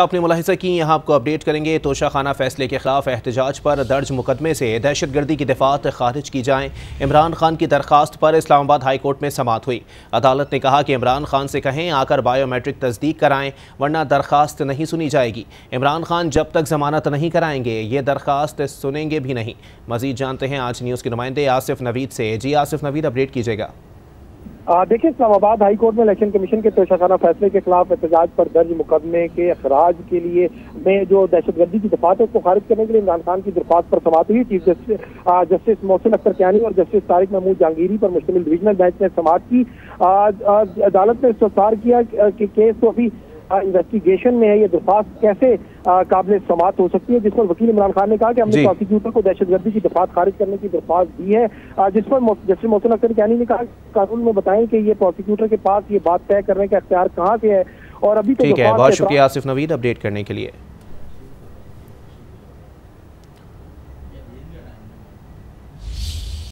आपने मुलाहिजा की, यहाँ आपको अपडेट करेंगे। तोशाखाना फैसले के खिलाफ एहतजाज पर दर्ज मुकदमे से दहशतगर्दी की दफात खारिज की जाएं। इमरान खान की दरख्वास्त पर इस्लामाबाद हाई कोर्ट में समात हुई। अदालत ने कहा कि इमरान खान से कहें आकर बायोमेट्रिक तस्दीक कराएं वरना दरख्वास्त नहीं सुनी जाएगी। इमरान खान जब तक जमानत नहीं कराएंगे ये दरख्वास्त सुनेंगे भी नहीं। मजीद जानते हैं आज न्यूज़ के नुमाइंदे आसिफ नवीद से। जी आसिफ नवीद, अपडेट कीजिएगा। देखिए, इस्लामाबाद हाई कोर्ट में इलेक्शन कमीशन के तोशाखाना फैसले के खिलाफ एहतजाज पर दर्ज मुकदमे के अखराज के लिए में जो दहशतगर्दी की दफात है उसको खारिज करने के लिए इमरान खान की दरख्वास्त पर समात हुई। चीफ जस्टिस मोहसिन अख्तर कयानी और जस्टिस तारिक महमूद जहांगीरी पर मुश्तमिल डिवीजनल बेंच ने समात की। अदालत ने इस्तफसार किया कि केस तो अभी इन्वेस्टिगेशन में है, ये दरख्वास्त कैसे काबिल समात हो सकती है, जिस पर वकील इमरान खान ने कहा कि हमने प्रोसिक्यूटर को दहशतगर्दी की दफात खारिज करने की दरख्वास्त दी है, जिस पर जस्टिस मोहसिन अख्तर कयानी ने कहा कानून में बताएं कि ये प्रोसिक्यूटर के पास ये बात तय करने का अख्तियार कहाँ से है। और अभी तो ठीक है, बहुत शुक्रिया आसिफ नवीद अपडेट करने के लिए।